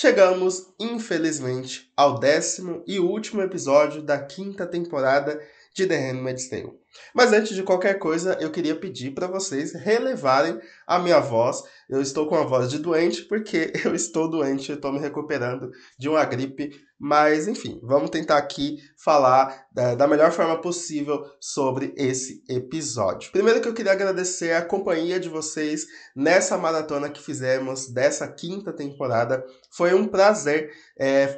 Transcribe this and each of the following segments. Chegamos, infelizmente, ao 10º e último episódio da 5ª temporada de The Handmaid's Tale. Mas antes de qualquer coisa, eu queria pedir para vocês relevarem a minha voz. Eu estou com a voz de doente, porque eu estou doente, eu estou me recuperando de uma gripe. Mas, enfim, vamos tentar aqui falar da melhor forma possível sobre esse episódio. Primeiro que eu queria agradecer a companhia de vocês nessa maratona que fizemos dessa 5ª temporada. Foi um prazer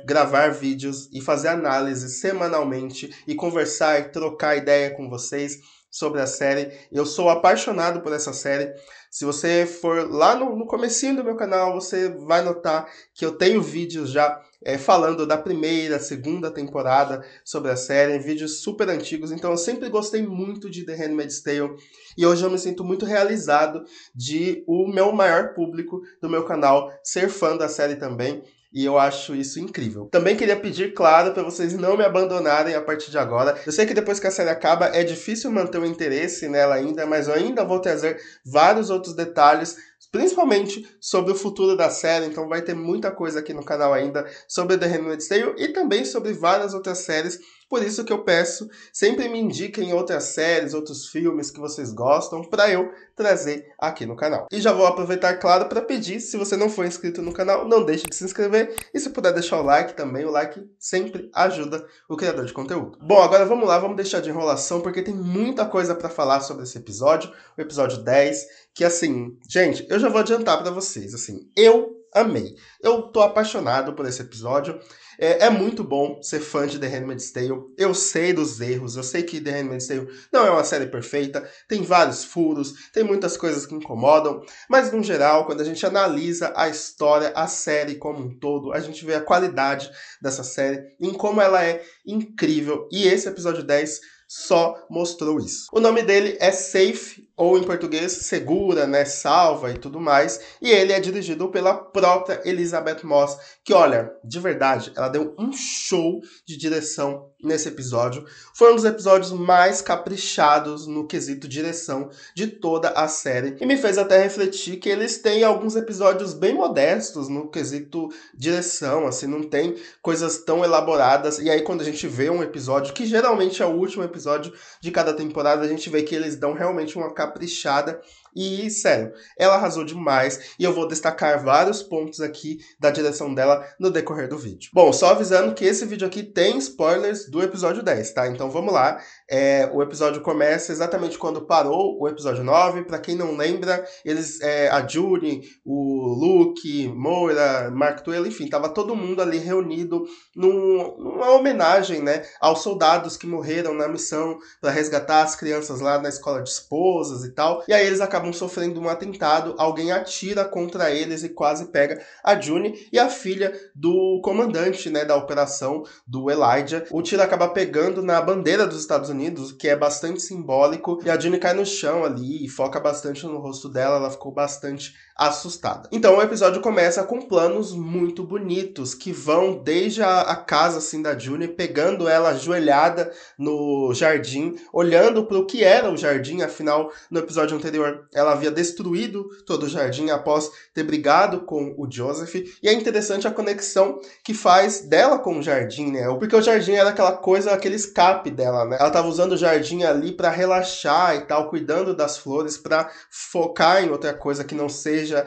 gravar vídeos e fazer análise semanalmente e conversar e trocar ideia com vocês sobre a série. Eu sou apaixonado por essa série. Se você for lá no comecinho do meu canal, você vai notar que eu tenho vídeos já falando da primeira, segunda temporada sobre a série, vídeos super antigos. Então eu sempre gostei muito de The Handmaid's Tale e hoje eu me sinto muito realizado de o meu maior público do meu canal ser fã da série também. E eu acho isso incrível. Também queria pedir, claro, para vocês não me abandonarem a partir de agora. Eu sei que depois que a série acaba é difícil manter o interesse nela ainda, mas eu ainda vou trazer vários outros detalhes, principalmente sobre o futuro da série. Então vai ter muita coisa aqui no canal ainda sobre The Handmaid's Tale e também sobre várias outras séries. Por isso que eu peço, sempre me indiquem outras séries, outros filmes que vocês gostam, para eu trazer aqui no canal. E já vou aproveitar, claro, para pedir, se você não for inscrito no canal, não deixe de se inscrever. E se puder deixar o like também, o like sempre ajuda o criador de conteúdo. Bom, agora vamos lá, vamos deixar de enrolação, porque tem muita coisa para falar sobre esse episódio, o episódio 10, que assim, gente, eu já vou adiantar para vocês, assim, eu amei. Eu tô apaixonado por esse episódio. É muito bom ser fã de The Handmaid's Tale. Eu sei dos erros, eu sei que The Handmaid's Tale não é uma série perfeita, tem vários furos, tem muitas coisas que incomodam, mas no geral, quando a gente analisa a história, a série como um todo, a gente vê a qualidade dessa série, em como ela é incrível, e esse episódio 10 só mostrou isso. O nome dele é Safe, ou em português, segura, né, salva e tudo mais. E ele é dirigido pela própria Elizabeth Moss, que, olha, de verdade, ela deu um show de direção nesse episódio. Foi um dos episódios mais caprichados no quesito direção de toda a série. E me fez até refletir que eles têm alguns episódios bem modestos no quesito direção, assim, não tem coisas tão elaboradas. E aí quando a gente vê um episódio, que geralmente é o último episódio de cada temporada, a gente vê que eles dão realmente uma caprichada. E, sério, ela arrasou demais e eu vou destacar vários pontos aqui da direção dela no decorrer do vídeo. Bom, só avisando que esse vídeo aqui tem spoilers do episódio 10, tá? Então vamos lá. O episódio começa exatamente quando parou o episódio 9. Pra quem não lembra, eles, a Julie, o Luke, Moira, Mark Twain, enfim, tava todo mundo ali reunido numa homenagem, né, aos soldados que morreram na missão pra resgatar as crianças lá na escola de esposas e tal. E aí eles acabam sofrendo um atentado, alguém atira contra eles e quase pega a June e a filha do comandante, né, da operação, do Elijah. O tiro acaba pegando na bandeira dos Estados Unidos, que é bastante simbólico, e a June cai no chão ali e foca bastante no rosto dela, ela ficou bastante assustada. Então o episódio começa com planos muito bonitos, que vão desde a casa assim da June, pegando ela ajoelhada no jardim, olhando para o que era o jardim, afinal no episódio anterior ela havia destruído todo o jardim após ter brigado com o Joseph, e é interessante a conexão que faz dela com o jardim, né? Porque o jardim era aquela coisa, aquele escape dela, né? Ela tava usando o jardim ali para relaxar e tal, cuidando das flores, para focar em outra coisa que não seja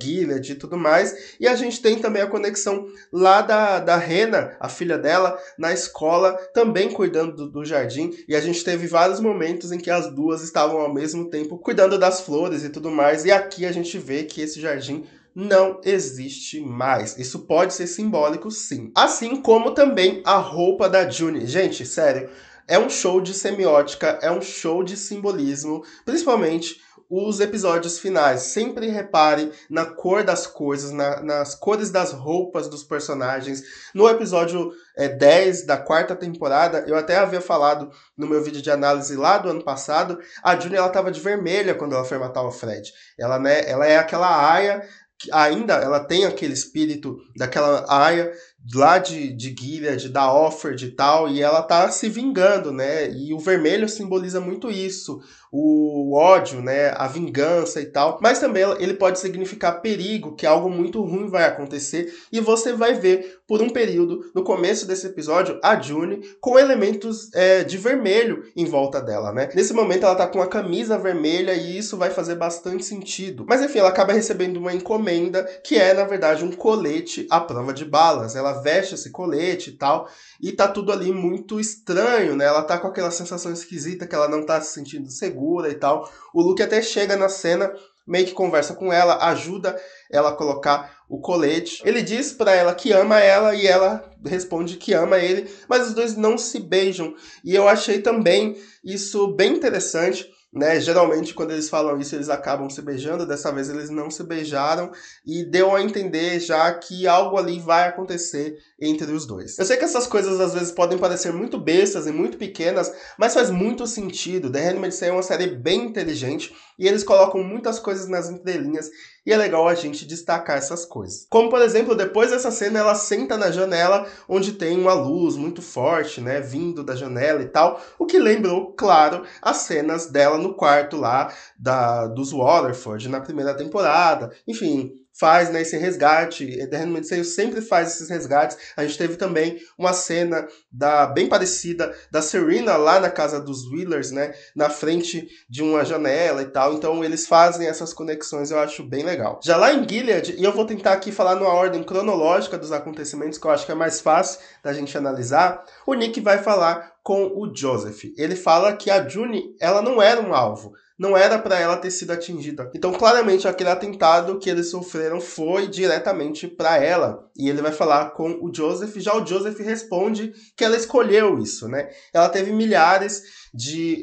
Gilead e tudo mais. E a gente tem também a conexão lá da Rena, a filha dela, na escola, também cuidando do jardim, e a gente teve vários momentos em que as duas estavam ao mesmo tempo cuidando das flores e tudo mais, e aqui a gente vê que esse jardim não existe mais. Isso pode ser simbólico, sim. Assim como também a roupa da June. Gente, sério, é um show de semiótica, é um show de simbolismo, principalmente os episódios finais. Sempre reparem na cor das coisas, nas cores das roupas dos personagens. No episódio 10 da 4ª temporada, eu até havia falado no meu vídeo de análise lá do ano passado, a June, ela tava de vermelha quando ela foi matar o Fred. Ela, né, ela é aquela aia, ainda ela tem aquele espírito daquela aia lá de Gilead, da Offred e tal, e ela tá se vingando, né? E o vermelho simboliza muito isso, o ódio, né? A vingança e tal. Mas também ele pode significar perigo, que algo muito ruim vai acontecer, e você vai ver, por um período, no começo desse episódio, a June com elementos de vermelho em volta dela, né? Nesse momento ela tá com a camisa vermelha e isso vai fazer bastante sentido. Mas enfim, ela acaba recebendo uma encomenda, que é, na verdade, um colete à prova de balas. Ela veste esse colete e tal, e tá tudo ali muito estranho, né? Ela tá com aquela sensação esquisita que ela não tá se sentindo segura e tal. O Luke até chega na cena, meio que conversa com ela, ajuda ela a colocar o colete. Ele diz pra ela que ama ela e ela responde que ama ele, mas os dois não se beijam. E eu achei também isso bem interessante, né? Geralmente quando eles falam isso eles acabam se beijando, dessa vez eles não se beijaram e deu a entender já que algo ali vai acontecer entre os dois. Eu sei que essas coisas às vezes podem parecer muito bestas e muito pequenas, mas faz muito sentido. The Handmaid's Tale é uma série bem inteligente e eles colocam muitas coisas nas entrelinhas e é legal a gente destacar essas coisas. Como, por exemplo, depois dessa cena ela senta na janela onde tem uma luz muito forte, né, vindo da janela e tal, o que lembrou, claro, as cenas dela no quarto lá dos Waterford na primeira temporada. Enfim, faz, né, esse resgate. The Handmaid's Tale sempre faz esses resgates. A gente teve também uma cena bem parecida da Serena lá na casa dos Wheelers, né, na frente de uma janela e tal. Então eles fazem essas conexões, eu acho bem legal. Já lá em Gilead, e eu vou tentar aqui falar numa ordem cronológica dos acontecimentos, que eu acho que é mais fácil da gente analisar, o Nick vai falar com o Joseph. Ele fala que a June, ela não era um alvo, não era para ela ter sido atingida. Então, claramente, aquele atentado que eles sofreram foi diretamente para ela. E ele vai falar com o Joseph. Já o Joseph responde que ela escolheu isso, né? Ela teve milhares de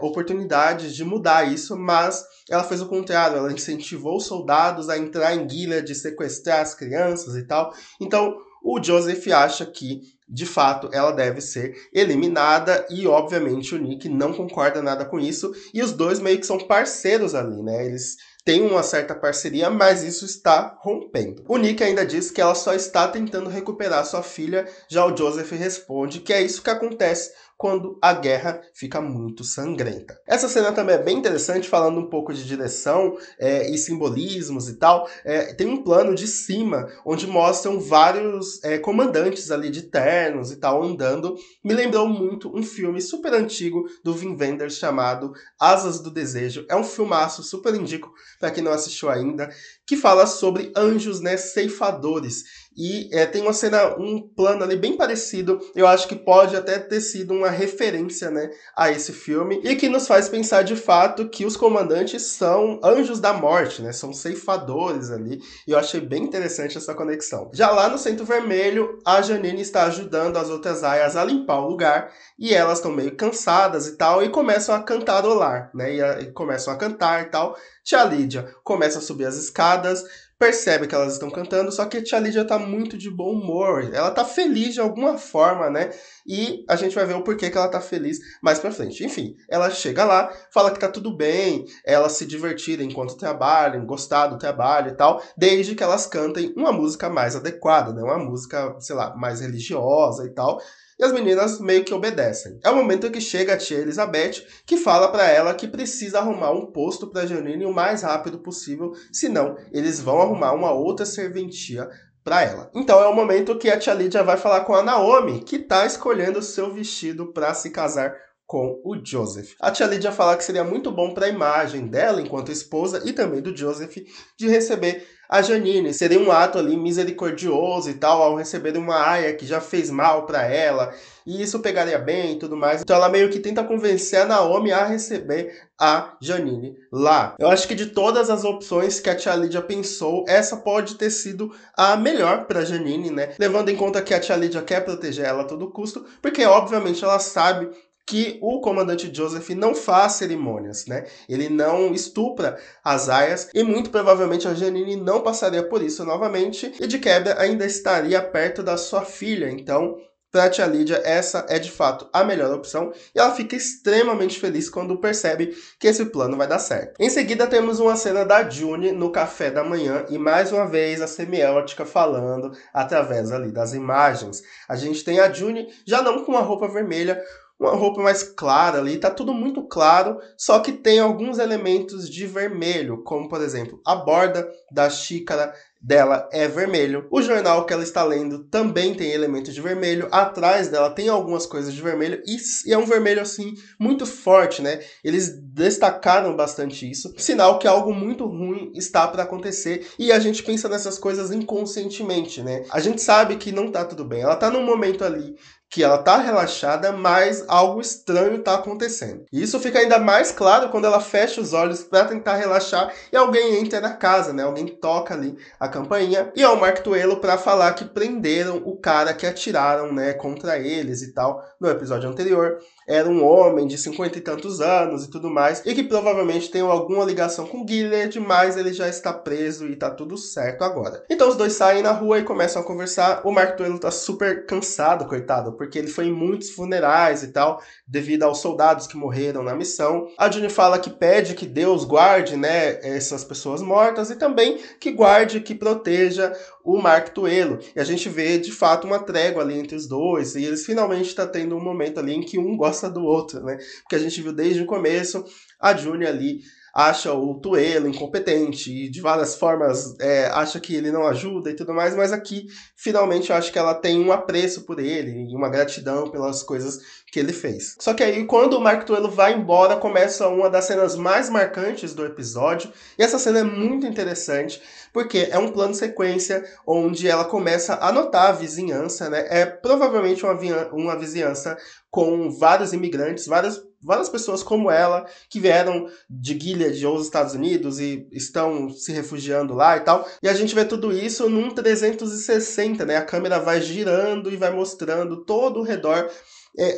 oportunidades de mudar isso, mas ela fez o contrário. Ela incentivou os soldados a entrar em Gilead, sequestrar as crianças e tal. Então, o Joseph acha que, de fato, ela deve ser eliminada e, obviamente, o Nick não concorda nada com isso. E os dois meio que são parceiros ali, né? Eles têm uma certa parceria, mas isso está rompendo. O Nick ainda diz que ela só está tentando recuperar sua filha. Já o Joseph responde que é isso que acontece quando a guerra fica muito sangrenta. Essa cena também é bem interessante, falando um pouco de direção e simbolismos e tal. Tem um plano de cima, onde mostram vários comandantes ali de ternos e tal, andando. Me lembrou muito um filme super antigo do Wim Wenders, chamado Asas do Desejo. É um filmaço, super indico para quem não assistiu ainda, que fala sobre anjos, né, ceifadores. E tem uma cena, um plano ali bem parecido. Eu acho que pode até ter sido uma referência, né, a esse filme. E que nos faz pensar de fato que os comandantes são anjos da morte, né? São ceifadores ali. E eu achei bem interessante essa conexão. Já lá no Centro Vermelho, a Janine está ajudando as outras aias a limpar o lugar. E elas estão meio cansadas e tal. E começam a cantarolar, né? E começam a cantar e tal. Tia Lídia começa a subir as escadas, percebe que elas estão cantando, só que a Tia Lídia tá muito de bom humor, ela tá feliz de alguma forma, né? E a gente vai ver o porquê que ela tá feliz mais pra frente. Enfim, ela chega lá, fala que tá tudo bem, elas se divertirem enquanto trabalham, gostar do trabalho e tal, desde que elas cantem uma música mais adequada, né? Uma música, sei lá, mais religiosa e tal. E as meninas meio que obedecem. É o momento que chega a tia Elizabeth, que fala pra ela que precisa arrumar um posto pra Janine o mais rápido possível, senão eles vão arrumar uma outra serventia pra ela. Então é o momento que a tia Lídia vai falar com a Naomi, que tá escolhendo seu vestido pra se casar com o Joseph. A tia Lídia fala que seria muito bom pra imagem dela, enquanto esposa, e também do Joseph, de receber a Janine. Seria um ato ali misericordioso e tal, ao receber uma aia que já fez mal pra ela, e isso pegaria bem e tudo mais. Então ela meio que tenta convencer a Naomi a receber a Janine lá. Eu acho que de todas as opções que a tia Lídia pensou, essa pode ter sido a melhor pra Janine, né? Levando em conta que a tia Lídia quer proteger ela a todo custo, porque obviamente ela sabe que o comandante Joseph não faz cerimônias, né? Ele não estupra as aias e muito provavelmente a Janine não passaria por isso novamente e de quebra ainda estaria perto da sua filha. Então, para a tia Lídia, essa é de fato a melhor opção, e ela fica extremamente feliz quando percebe que esse plano vai dar certo. Em seguida temos uma cena da June no café da manhã, e mais uma vez a semiótica falando através ali das imagens. A gente tem a June já não com uma roupa vermelha, uma roupa mais clara ali, tá tudo muito claro, só que tem alguns elementos de vermelho, como por exemplo, a borda da xícara dela é vermelho. O jornal que ela está lendo também tem elementos de vermelho, atrás dela tem algumas coisas de vermelho, e é um vermelho assim, muito forte, né? Eles destacaram bastante isso, sinal que algo muito ruim está para acontecer, e a gente pensa nessas coisas inconscientemente, né? A gente sabe que não tá tudo bem, ela tá num momento ali que ela tá relaxada, mas algo estranho tá acontecendo. E isso fica ainda mais claro quando ela fecha os olhos para tentar relaxar e alguém entra na casa, né? Alguém toca ali a campainha e é o Mark Tuello para falar que prenderam o cara que atiraram, né, contra eles e tal, no episódio anterior. Era um homem de 50 e tantos anos e tudo mais, e que provavelmente tem alguma ligação com Gilead, mas ele já está preso e tá tudo certo agora. Então os dois saem na rua e começam a conversar. O Mark Tuello tá super cansado, coitado, porque ele foi em muitos funerais e tal, devido aos soldados que morreram na missão. A June fala que pede que Deus guarde, né, essas pessoas mortas, e também que guarde, que proteja o Mark Tuello. E a gente vê, de fato, uma trégua ali entre os dois, e eles finalmente tá tendo um momento ali em que um gosta do outro, né? Porque a gente viu desde o começo, a June ali acha o Tuello incompetente e de várias formas acha que ele não ajuda e tudo mais, mas aqui finalmente eu acho que ela tem um apreço por ele e uma gratidão pelas coisas que ele fez. Só que aí quando o Mark Tuello vai embora, começa uma das cenas mais marcantes do episódio, e essa cena é muito interessante porque é um plano sequência onde ela começa a notar a vizinhança, né? É provavelmente uma vizinhança com vários imigrantes, várias pessoas como ela, que vieram de Gilead ou dos Estados Unidos e estão se refugiando lá e tal. E a gente vê tudo isso num 360, né? A câmera vai girando e vai mostrando todo o redor.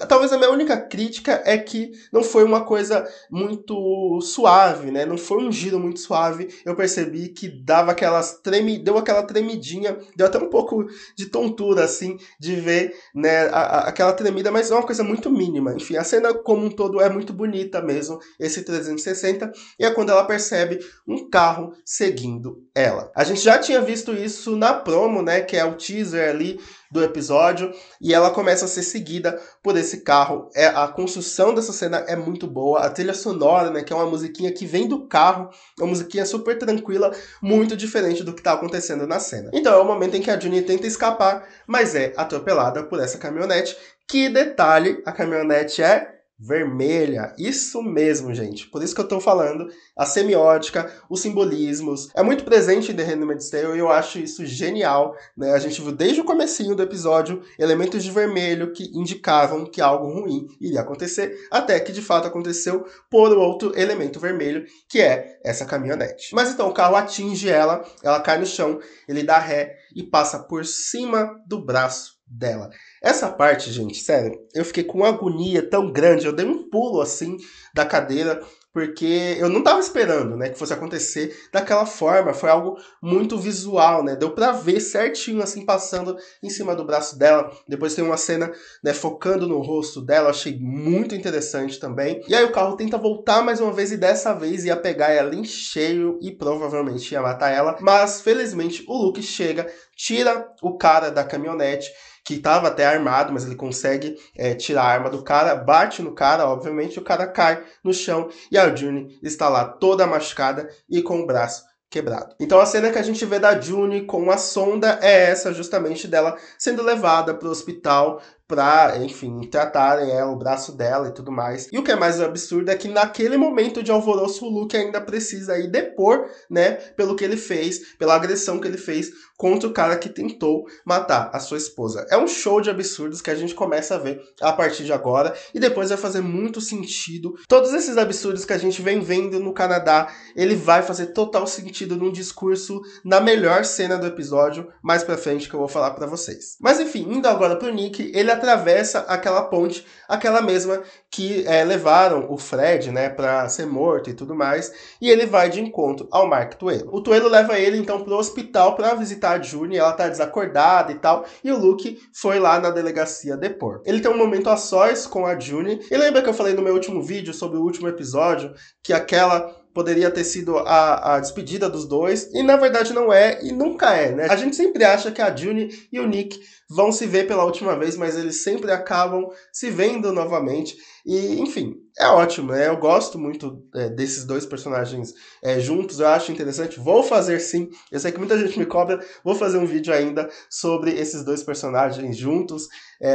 Talvez a minha única crítica é que não foi uma coisa muito suave, né? Não foi um giro muito suave. Eu percebi que deu aquela tremidinha, deu até um pouco de tontura, assim, de ver, né, aquela tremida, mas é uma coisa muito mínima. Enfim, a cena como um todo é muito bonita mesmo, esse 360, e é quando ela percebe um carro seguindo ela. A gente já tinha visto isso na promo, né, que é o teaser ali do episódio, e ela começa a ser seguida por esse carro. A construção dessa cena é muito boa, a trilha sonora, né, que é uma musiquinha que vem do carro, é uma musiquinha super tranquila, muito diferente do que tá acontecendo na cena. Então é o momento em que a June tenta escapar, mas é atropelada por essa caminhonete. Que detalhe, a caminhonete é vermelha, isso mesmo, gente. Por isso que eu tô falando, a semiótica, os simbolismos, é muito presente em The Handmaid's Tale, e eu acho isso genial, né? A gente viu desde o comecinho do episódio elementos de vermelho que indicavam que algo ruim iria acontecer, até que de fato aconteceu por outro elemento vermelho, que é essa caminhonete. Mas então o carro atinge ela, ela cai no chão, ele dá ré e passa por cima do braço dela. Essa parte, gente, sério, eu fiquei com uma agonia tão grande, eu dei um pulo, assim, da cadeira, porque eu não tava esperando, né, que fosse acontecer daquela forma. Foi algo muito visual, né, deu pra ver certinho, assim, passando em cima do braço dela. Depois tem uma cena, né, focando no rosto dela, achei muito interessante também. E aí o carro tenta voltar mais uma vez, e dessa vez ia pegar ela em cheio e provavelmente ia matar ela, mas felizmente o Luke chega, tira o cara da caminhonete, que estava até armado, mas ele consegue tirar a arma do cara, bate no cara, obviamente, o cara cai no chão, e a June está lá toda machucada e com o braço quebrado. Então a cena que a gente vê da June com a sonda é essa, justamente dela sendo levada para o hospital pra, enfim, tratarem o braço dela e tudo mais. E o que é mais absurdo é que naquele momento de alvoroço o Luke ainda precisa aí depor, né, pelo que ele fez, pela agressão que ele fez contra o cara que tentou matar a sua esposa. É um show de absurdos que a gente começa a ver a partir de agora, e depois vai fazer muito sentido. Todos esses absurdos que a gente vem vendo no Canadá, ele vai fazer total sentido num discurso na melhor cena do episódio, mais pra frente, que eu vou falar pra vocês. Mas enfim, indo agora pro Nick, ele atravessa aquela ponte, aquela mesma que levaram o Fred, né, pra ser morto e tudo mais, e ele vai de encontro ao Mark Tuello. O Tuello leva ele, então, pro hospital pra visitar visitar a June, ela tá desacordada e tal, e o Luke foi lá na delegacia depor. Ele tem um momento a sós com a June, e lembra que eu falei no meu último vídeo, sobre o último episódio, que aquela poderia ter sido a despedida dos dois, e na verdade não é, e nunca é, né? A gente sempre acha que a June e o Nick vão se ver pela última vez, mas eles sempre acabam se vendo novamente, e enfim, é ótimo, né? Eu gosto muito desses dois personagens juntos, eu acho interessante, vou fazer sim, eu sei que muita gente me cobra, vou fazer um vídeo ainda sobre esses dois personagens juntos,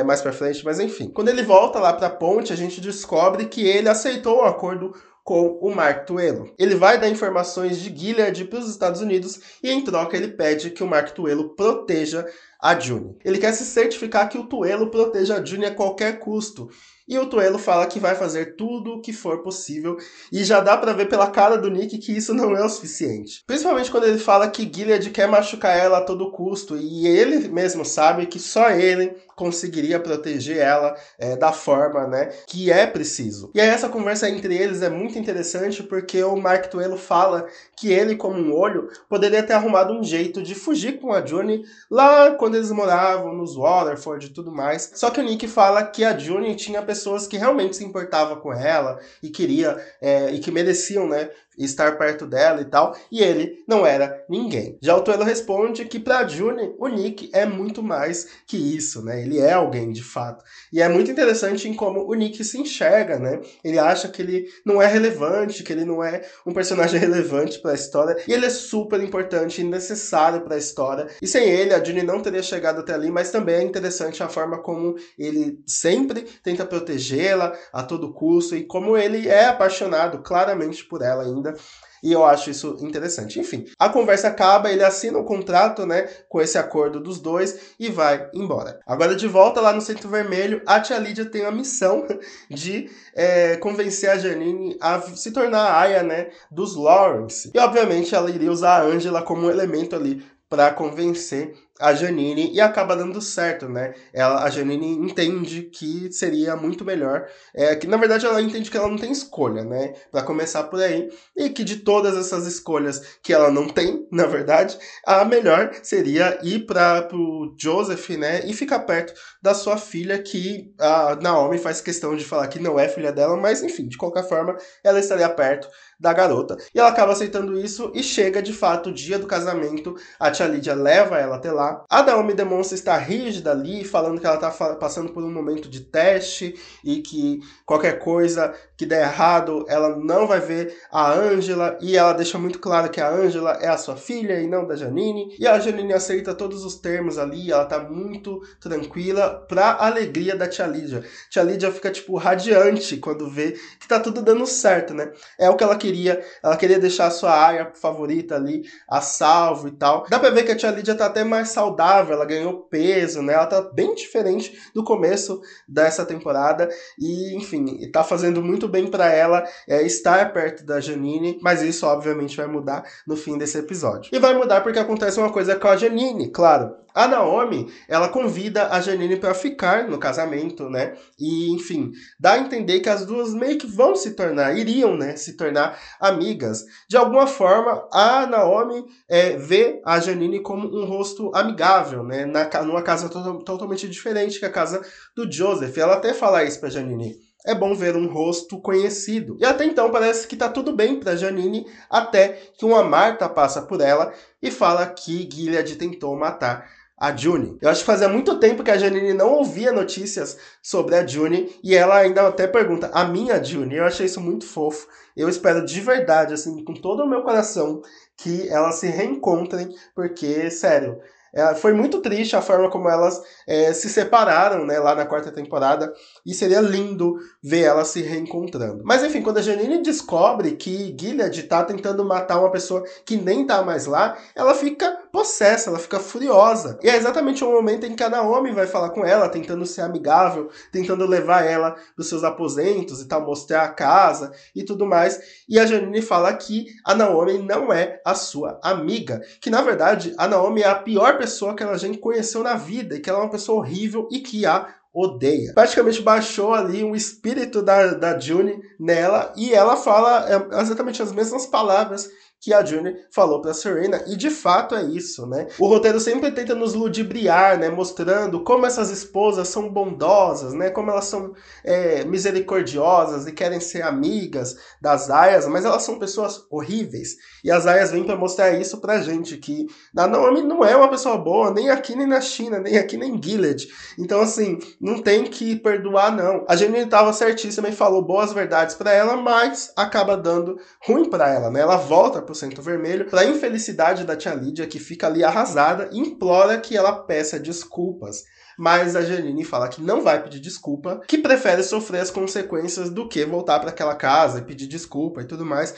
mais pra frente, mas enfim. Quando ele volta lá pra ponte, a gente descobre que ele aceitou o acordo com o Mark Tuello. Ele vai dar informações de Gilead para os Estados Unidos e em troca ele pede que o Mark Tuello proteja a June. Ele quer se certificar que o Tuello proteja a June a qualquer custo. E o Tuello fala que vai fazer tudo o que for possível, e já dá pra ver pela cara do Nick que isso não é o suficiente. Principalmente quando ele fala que Gilead quer machucar ela a todo custo, e ele mesmo sabe que só ele conseguiria proteger ela da forma, né, que é preciso. E aí essa conversa entre eles é muito interessante, porque o Mark Tuello fala que ele, como um olho, poderia ter arrumado um jeito de fugir com a June lá quando eles moravam nos Waterford e tudo mais. Só que o Nick fala que a June tinha pessoas que realmente se importavam com ela e queria, e que mereciam, né, estar perto dela e tal, e ele não era ninguém. Já o Tuello responde que pra June, o Nick é muito mais que isso, né, ele é alguém de fato. E é muito interessante em como o Nick se enxerga, né, ele acha que ele não é relevante, que ele não é um personagem relevante pra história, e ele é super importante e necessário pra história, e sem ele a June não teria chegado até ali, mas também é interessante a forma como ele sempre tenta protegê-la a todo custo, e como ele é apaixonado claramente por ela ainda, e eu acho isso interessante. Enfim, a conversa acaba, ele assina um contrato, né, com esse acordo dos dois e vai embora. Agora de volta lá no Centro Vermelho, a tia Lídia tem a missão de convencer a Janine a se tornar a aia, né, dos Lawrence. E obviamente ela iria usar a Angela como um elemento ali para convencer a Janine, e acaba dando certo, né? A Janine entende que seria muito melhor, que na verdade ela entende que ela não tem escolha, né? Pra começar por aí, e que de todas essas escolhas que ela não tem, na verdade, a melhor seria ir pro Joseph, né? E ficar perto da sua filha, que a Naomi faz questão de falar que não é filha dela, mas enfim, de qualquer forma, ela estaria perto da garota. E ela acaba aceitando isso, e chega de fato o dia do casamento, a tia Lídia leva ela até lá. A Naomi demonstra estar rígida ali, falando que ela tá passando por um momento de teste e que qualquer coisa que der errado, ela não vai ver a Angela, e ela deixa muito claro que a Angela é a sua filha e não da Janine, e a Janine aceita todos os termos ali, ela tá muito tranquila, pra alegria da tia Lídia. Tia Lídia fica, tipo, radiante quando vê que tá tudo dando certo, né? É o que ela queria deixar a sua aia favorita ali a salvo e tal. Dá pra ver que a tia Lídia tá até mais saudável, ela ganhou peso, né? Ela tá bem diferente do começo dessa temporada, e enfim, tá fazendo muito bem pra ela estar perto da Janine, mas isso obviamente vai mudar no fim desse episódio. E vai mudar porque acontece uma coisa com a Janine, claro. A Naomi, ela convida a Janine pra ficar no casamento, né? E, enfim, dá a entender que as duas meio que vão se tornar, iriam, né, se tornar amigas. De alguma forma, a Naomi vê a Janine como um rosto amigável, né? Numa casa totalmente diferente que a casa do Joseph. Ela até fala isso pra Janine. É bom ver um rosto conhecido. E até então parece que tá tudo bem pra Janine, até que uma Marta passa por ela e fala que Gilead tentou matar a June. Eu acho que fazia muito tempo que a Janine não ouvia notícias sobre a June, e ela ainda até pergunta, a minha June? Eu achei isso muito fofo. Eu espero de verdade, assim, com todo o meu coração, que elas se reencontrem, porque, sério, foi muito triste a forma como elas se separaram, né, lá na quarta temporada, e seria lindo ver elas se reencontrando. Mas enfim, quando a Janine descobre que Gilead tá tentando matar uma pessoa que nem tá mais lá, ela fica possessa, ela fica furiosa. E é exatamente o momento em que a Naomi vai falar com ela, tentando ser amigável, tentando levar ela dos seus aposentos e tal, mostrar a casa e tudo mais. E a Janine fala que a Naomi não é a sua amiga, que na verdade a Naomi é a pior pessoa que ela já conheceu na vida, e que ela é uma pessoa horrível e que a odeia. Praticamente baixou ali um espírito da June nela, e ela fala exatamente as mesmas palavras que a June falou pra Serena, e de fato é isso, né? O roteiro sempre tenta nos ludibriar, né? Mostrando como essas esposas são bondosas, né? Como elas são misericordiosas e querem ser amigas das aias, mas elas são pessoas horríveis. E as aias vêm pra mostrar isso pra gente, que a Naomi não é uma pessoa boa, nem aqui, nem na China, nem aqui, nem em Gilead. Então, assim, não tem que perdoar, não. A June tava certíssima e falou boas verdades pra ela, mas acaba dando ruim pra ela, né? Ela volta pro Centro Vermelho, pra infelicidade da tia Lídia, que fica ali arrasada, e implora que ela peça desculpas. Mas a Janine fala que não vai pedir desculpa, que prefere sofrer as consequências do que voltar para aquela casa e pedir desculpa e tudo mais.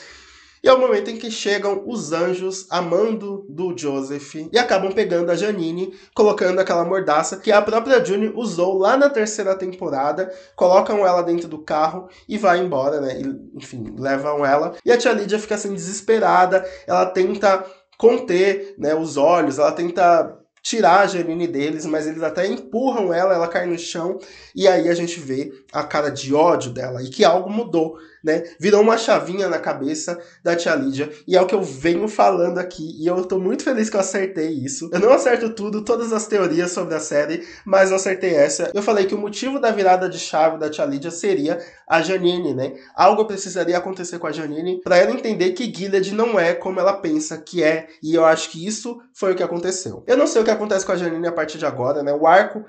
E é o momento em que chegam os anjos amando do Joseph e acabam pegando a Janine, colocando aquela mordaça que a própria June usou lá na terceira temporada, colocam ela dentro do carro e vai embora, né? E, enfim, levam ela. E a tia Lídia fica assim desesperada, ela tenta conter, né, os olhos, ela tenta tirar a Janine deles, mas eles até empurram ela, ela cai no chão, e aí a gente vê a cara de ódio dela, e que algo mudou, né? Virou uma chavinha na cabeça da tia Lídia, e é o que eu venho falando aqui, e eu tô muito feliz que eu acertei isso. Eu não acerto tudo, todas as teorias sobre a série, mas eu acertei essa. Eu falei que o motivo da virada de chave da tia Lídia seria a Janine, né? Algo precisaria acontecer com a Janine pra ela entender que Gilead não é como ela pensa que é, e eu acho que isso foi o que aconteceu. Eu não sei o que acontece com a Janine a partir de agora, né? O arco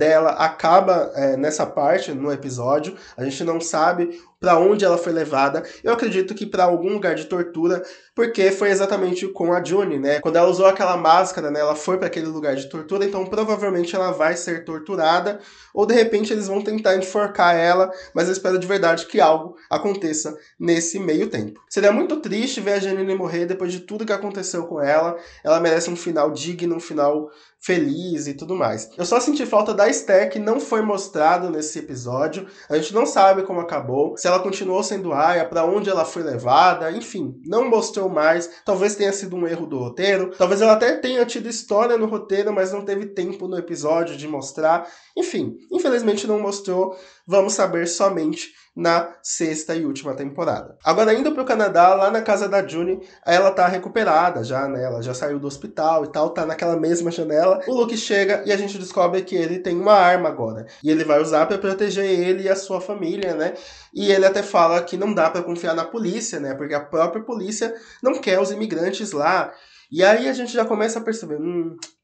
dela acaba nessa parte, no episódio. A gente não sabe para onde ela foi levada. Eu acredito que para algum lugar de tortura, porque foi exatamente com a June, né? Quando ela usou aquela máscara, né? Ela foi para aquele lugar de tortura, então provavelmente ela vai ser torturada, ou de repente eles vão tentar enforcar ela, mas eu espero de verdade que algo aconteça nesse meio tempo. Seria muito triste ver a Janine morrer depois de tudo que aconteceu com ela. Ela merece um final digno, um final feliz e tudo mais. Eu só senti falta da Esther, que não foi mostrado nesse episódio. A gente não sabe como acabou, se ela continuou sendo aia, pra onde ela foi levada, enfim, não mostrou mais. Talvez tenha sido um erro do roteiro, talvez ela até tenha tido história no roteiro, mas não teve tempo no episódio de mostrar. Enfim, infelizmente não mostrou, vamos saber somente na sexta e última temporada. Agora, indo pro Canadá, lá na casa da June, ela tá recuperada já, né? Ela já saiu do hospital e tal, tá naquela mesma janela. O Luke chega e a gente descobre que ele tem uma arma agora, e ele vai usar pra proteger ele e a sua família, né? E ele até fala que não dá pra confiar na polícia, né? Porque a própria polícia não quer os imigrantes lá. E aí a gente já começa a perceber,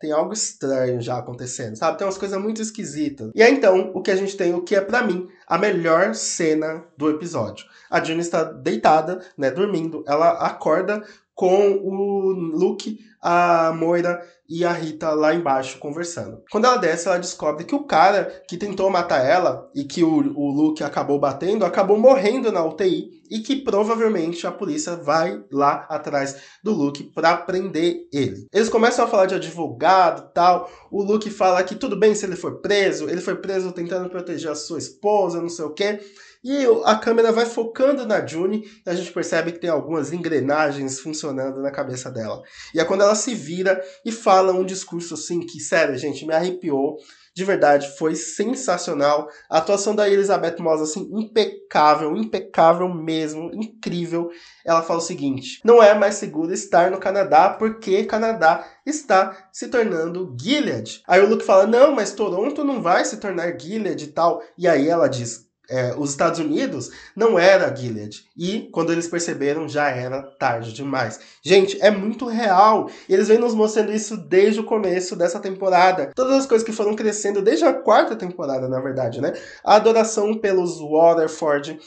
tem algo estranho já acontecendo, sabe? Tem umas coisas muito esquisitas. E aí então, o que a gente tem, o que é pra mim a melhor cena do episódio. A June está deitada, né, dormindo, ela acorda com o Luke, a Moira e a Rita lá embaixo conversando. Quando ela desce, ela descobre que o cara que tentou matar ela e que o Luke acabou batendo, acabou morrendo na UTI, e que provavelmente a polícia vai lá atrás do Luke pra prender ele. Eles começam a falar de advogado e tal. O Luke fala que tudo bem se ele foi preso tentando proteger a sua esposa, não sei o quê. E a câmera vai focando na June, e a gente percebe que tem algumas engrenagens funcionando na cabeça dela. E é quando ela se vira e fala um discurso assim que, sério, gente, me arrepiou. De verdade, foi sensacional. A atuação da Elizabeth Moss, assim, impecável, impecável mesmo, incrível. Ela fala o seguinte: não é mais seguro estar no Canadá, porque Canadá está se tornando Gilead. Aí o Luke fala, não, mas Toronto não vai se tornar Gilead e tal. E aí ela diz, os Estados Unidos não era Gilead. E quando eles perceberam, já era tarde demais. Gente, é muito real. E eles vêm nos mostrando isso desde o começo dessa temporada. Todas as coisas que foram crescendo desde a quarta temporada, na verdade, né? A adoração pelos Waterford,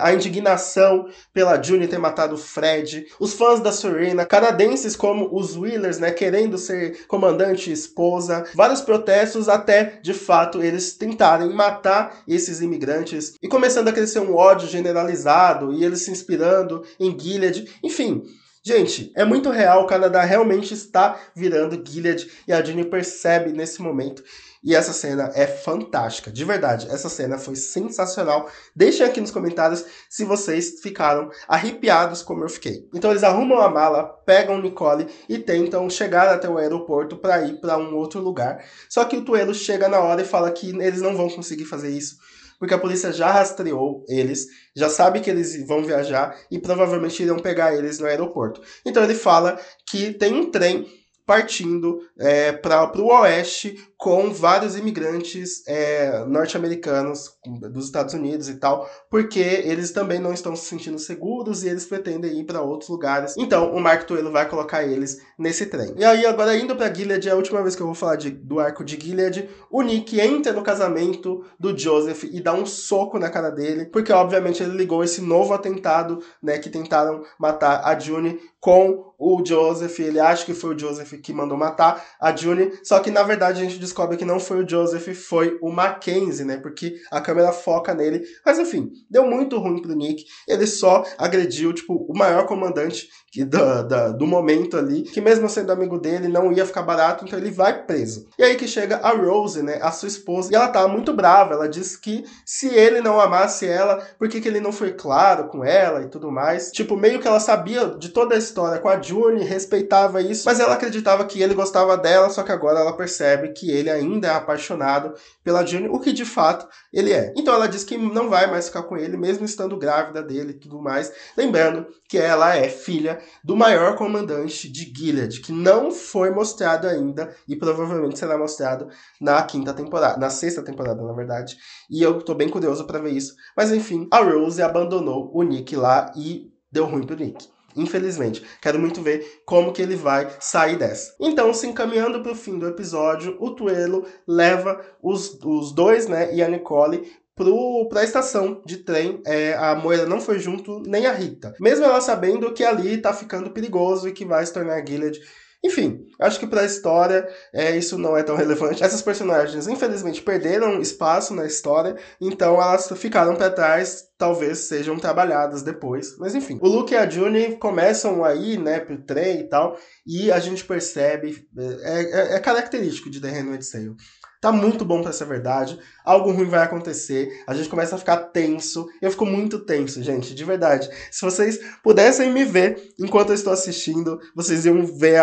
a indignação pela June ter matado o Fred, os fãs da Serena, canadenses como os Wheelers, né, querendo ser comandante e esposa, vários protestos até, de fato, eles tentarem matar esses imigrantes, e começando a crescer um ódio generalizado, e eles se inspirando em Gilead, enfim. Gente, é muito real, o Canadá realmente está virando Gilead, e a June percebe nesse momento. E essa cena é fantástica, de verdade, essa cena foi sensacional. Deixem aqui nos comentários se vocês ficaram arrepiados como eu fiquei. Então eles arrumam a mala, pegam Nicole e tentam chegar até o aeroporto para ir para um outro lugar. Só que o Tuelo chega na hora e fala que eles não vão conseguir fazer isso, porque a polícia já rastreou eles, já sabe que eles vão viajar e provavelmente irão pegar eles no aeroporto. Então ele fala que tem um trem partindo para o oeste com vários imigrantes norte-americanos dos Estados Unidos e tal, porque eles também não estão se sentindo seguros e eles pretendem ir para outros lugares. Então o Mark Tuello vai colocar eles nesse trem. E aí agora indo para Gilead, é a última vez que eu vou falar do arco de Gilead, o Nick entra no casamento do Joseph e dá um soco na cara dele, porque obviamente ele ligou esse novo atentado, né, que tentaram matar a June com o Joseph, ele acha que foi o Joseph que mandou matar a June, só que na verdade a gente descobre que não foi o Joseph, foi o Mackenzie, né, porque a câmera foca nele, mas enfim, deu muito ruim pro Nick, ele só agrediu, tipo, o maior comandante do momento ali, que mesmo sendo amigo dele, não ia ficar barato, então ele vai preso. E aí que chega a Rose, né, a sua esposa, e ela tá muito brava, ela diz que se ele não amasse ela, por que ele não foi claro com ela e tudo mais, tipo, meio que ela sabia de toda a história com a June, respeitava isso, mas ela acreditava que ele gostava dela, só que agora ela percebe que ele ainda é apaixonado pela June, o que de fato ele é. Então ela diz que não vai mais ficar com ele, mesmo estando grávida dele e tudo mais, lembrando que ela é filha do maior comandante de Gilead, que não foi mostrado ainda e provavelmente será mostrado na sexta temporada, na verdade, e eu tô bem curioso pra ver isso, mas enfim, a Rose abandonou o Nick lá e deu ruim pro Nick. Infelizmente, quero muito ver como que ele vai sair dessa. Então, se encaminhando para o fim do episódio, o Tuello leva os dois, né, e a Nicole para a estação de trem. A Moira não foi junto, nem a Rita. Mesmo ela sabendo que ali tá ficando perigoso e que vai se tornar Gilead. Enfim, acho que pra história isso não é tão relevante. Essas personagens, infelizmente, perderam espaço na história, então elas ficaram pra trás, talvez sejam trabalhadas depois, mas enfim. O Luke e a June começam aí, né, pro trem e tal, e a gente percebe, é característico de The Handmaid's Tale. Tá muito bom pra ser verdade, algo ruim vai acontecer, a gente começa a ficar tenso, eu fico muito tenso, gente, de verdade. Se vocês pudessem me ver enquanto eu estou assistindo, vocês iam ver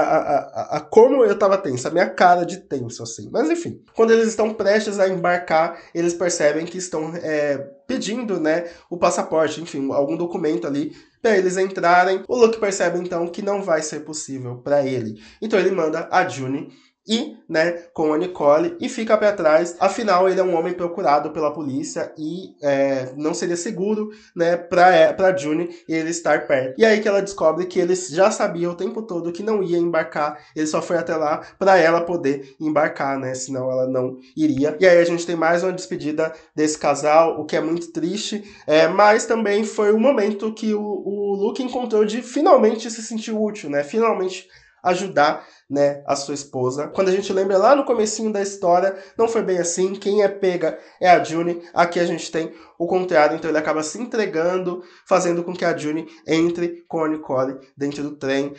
como eu tava tenso, a minha cara de tenso, assim. Mas enfim, quando eles estão prestes a embarcar, eles percebem que estão pedindo, né, o passaporte, enfim, algum documento ali, para eles entrarem. O Luke percebe, então, que não vai ser possível pra ele. Então ele manda a June e, né, com a Nicole, e fica pra trás, afinal ele é um homem procurado pela polícia e não seria seguro, né, pra June ele estar perto. E aí que ela descobre que eles já sabiam o tempo todo que não ia embarcar, ele só foi até lá pra ela poder embarcar, né, senão ela não iria. E aí a gente tem mais uma despedida desse casal, o que é muito triste, mas também foi o momento que o Luke encontrou de finalmente se sentir útil, né, finalmente ajudar, né, a sua esposa. Quando a gente lembra lá no comecinho da história, não foi bem assim, quem é pega é a June, aqui a gente tem o contrário, então ele acaba se entregando, fazendo com que a June entre com a Nicole dentro do trem.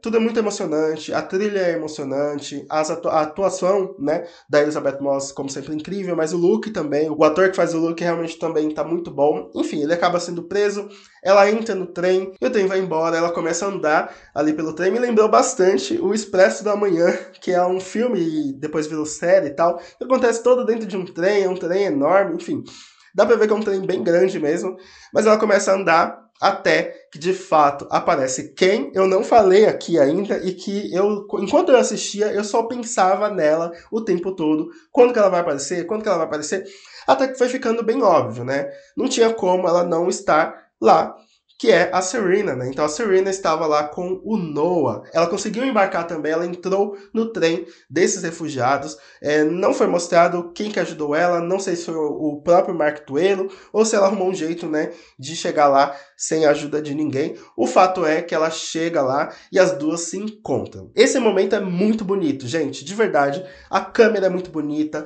Tudo é muito emocionante, a trilha é emocionante, a atuação, né, da Elizabeth Moss, como sempre, incrível, mas o Luke também, o ator que faz o Luke realmente também tá muito bom. Enfim, ele acaba sendo preso, ela entra no trem, e o trem vai embora, ela começa a andar ali pelo trem, me lembrou bastante o Expresso da Manhã, que é um filme e depois virou série e tal, que acontece todo dentro de um trem enorme, enfim. Dá pra ver que é um trem bem grande mesmo, mas ela começa a andar até que, de fato, aparece quem eu não falei aqui ainda e que eu, enquanto eu assistia, eu só pensava nela o tempo todo. Quando que ela vai aparecer? Quando que ela vai aparecer? Até que foi ficando bem óbvio, né? Não tinha como ela não estar lá, que é a Serena, né? Então a Serena estava lá com o Noah. Ela conseguiu embarcar também, ela entrou no trem desses refugiados. Não foi mostrado quem que ajudou ela, não sei se foi o próprio Mark Tuello, ou se ela arrumou um jeito, né, de chegar lá sem a ajuda de ninguém. O fato é que ela chega lá e as duas se encontram. Esse momento é muito bonito, gente, de verdade. A câmera é muito bonita,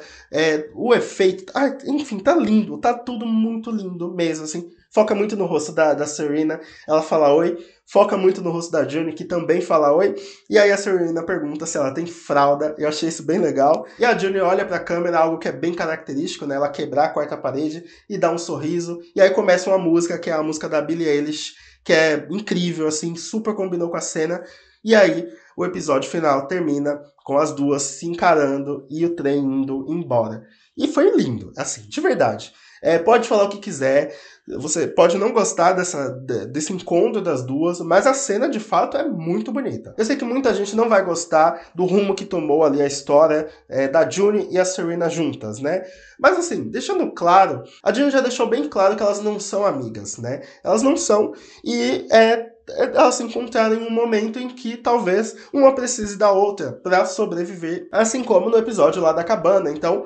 o efeito, enfim, tá lindo, tá tudo muito lindo mesmo, assim. Foca muito no rosto da Serena, ela fala oi. Foca muito no rosto da June, que também fala oi. E aí a Serena pergunta se ela tem fralda, eu achei isso bem legal. E a June olha pra câmera, algo que é bem característico, né? Ela quebrar a quarta parede e dá um sorriso. E aí começa uma música, que é a música da Billie Eilish, que é incrível, assim, super combinou com a cena. E aí o episódio final termina com as duas se encarando e o trem indo embora. E foi lindo, assim, de verdade. Pode falar o que quiser, você pode não gostar desse encontro das duas, mas a cena, de fato, é muito bonita. Eu sei que muita gente não vai gostar do rumo que tomou ali a história da June e a Serena juntas, né? Mas, assim, deixando claro, a June já deixou bem claro que elas não são amigas, né? Elas não são, e elas se encontraram em um momento em que talvez uma precise da outra para sobreviver, assim como no episódio lá da cabana. Então,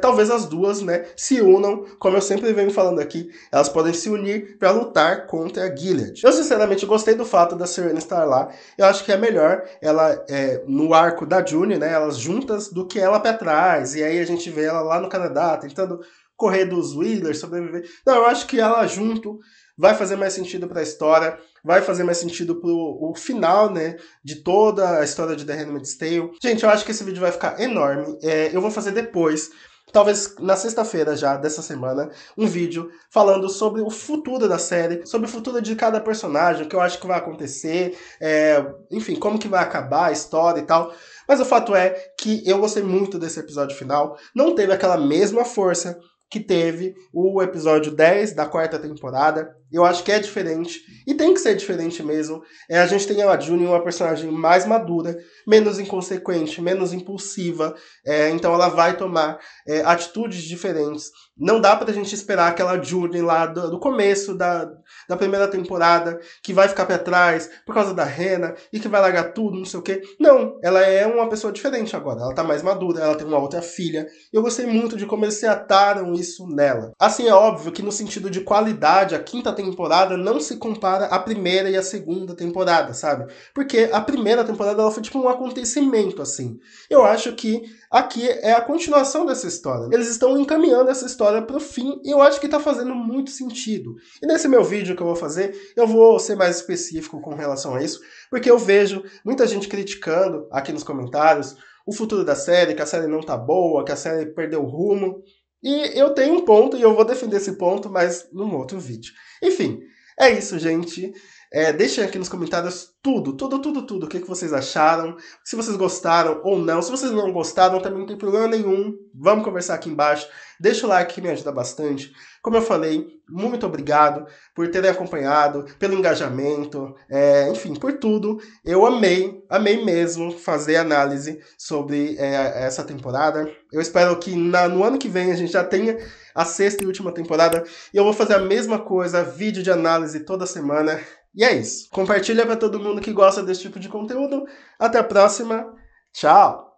talvez as duas, né, se unam, como eu sempre venho falando aqui, elas podem se unir para lutar contra a Gilead. Eu, sinceramente, gostei do fato da Serena estar lá. Eu acho que é melhor ela, no arco da June, né, elas juntas, do que ela para trás. E aí a gente vê ela lá no Canadá, tentando correr dos Wheelers, sobreviver. Não, eu acho que ela junto vai fazer mais sentido para a história, vai fazer mais sentido pro final, né, de toda a história de The Handmaid's Tale. Gente, eu acho que esse vídeo vai ficar enorme. Eu vou fazer depois, talvez na sexta-feira já, dessa semana, um vídeo falando sobre o futuro da série, sobre o futuro de cada personagem, o que eu acho que vai acontecer, enfim, como que vai acabar a história e tal. Mas o fato é que eu gostei muito desse episódio final. Não teve aquela mesma força que teve o episódio 10 da quarta temporada. Eu acho que é diferente, e tem que ser diferente mesmo. A gente tem a June, uma personagem mais madura, menos inconsequente, menos impulsiva, então ela vai tomar atitudes diferentes. Não dá pra gente esperar aquela June lá do começo da primeira temporada, que vai ficar pra trás por causa da Hannah, e que vai largar tudo, não sei o quê. Não, ela é uma pessoa diferente agora, ela tá mais madura, ela tem uma outra filha, e eu gostei muito de como eles se ataram isso nela. Assim, é óbvio que no sentido de qualidade, a quinta temporada não se compara à primeira e à segunda temporada, sabe? Porque a primeira temporada, ela foi tipo um acontecimento, assim. Eu acho que aqui é a continuação dessa história. Eles estão encaminhando essa história pro fim, e eu acho que tá fazendo muito sentido. E nesse meu vídeo que eu vou fazer, eu vou ser mais específico com relação a isso, porque eu vejo muita gente criticando aqui nos comentários o futuro da série, que a série não tá boa, que a série perdeu o rumo. E eu tenho um ponto, e eu vou defender esse ponto, mas num outro vídeo. Enfim, é isso, gente. Deixem aqui nos comentários tudo o que vocês acharam, se vocês gostaram ou não. Se vocês não gostaram, também não tem problema nenhum, vamos conversar aqui embaixo. Deixa o like, que me ajuda bastante. Como eu falei, muito obrigado por terem acompanhado, pelo engajamento, enfim, por tudo. Eu amei mesmo fazer análise sobre essa temporada. Eu espero que no ano que vem a gente já tenha a sexta e última temporada, e eu vou fazer a mesma coisa, vídeo de análise toda semana. E é isso. Compartilha para todo mundo que gosta desse tipo de conteúdo. Até a próxima. Tchau!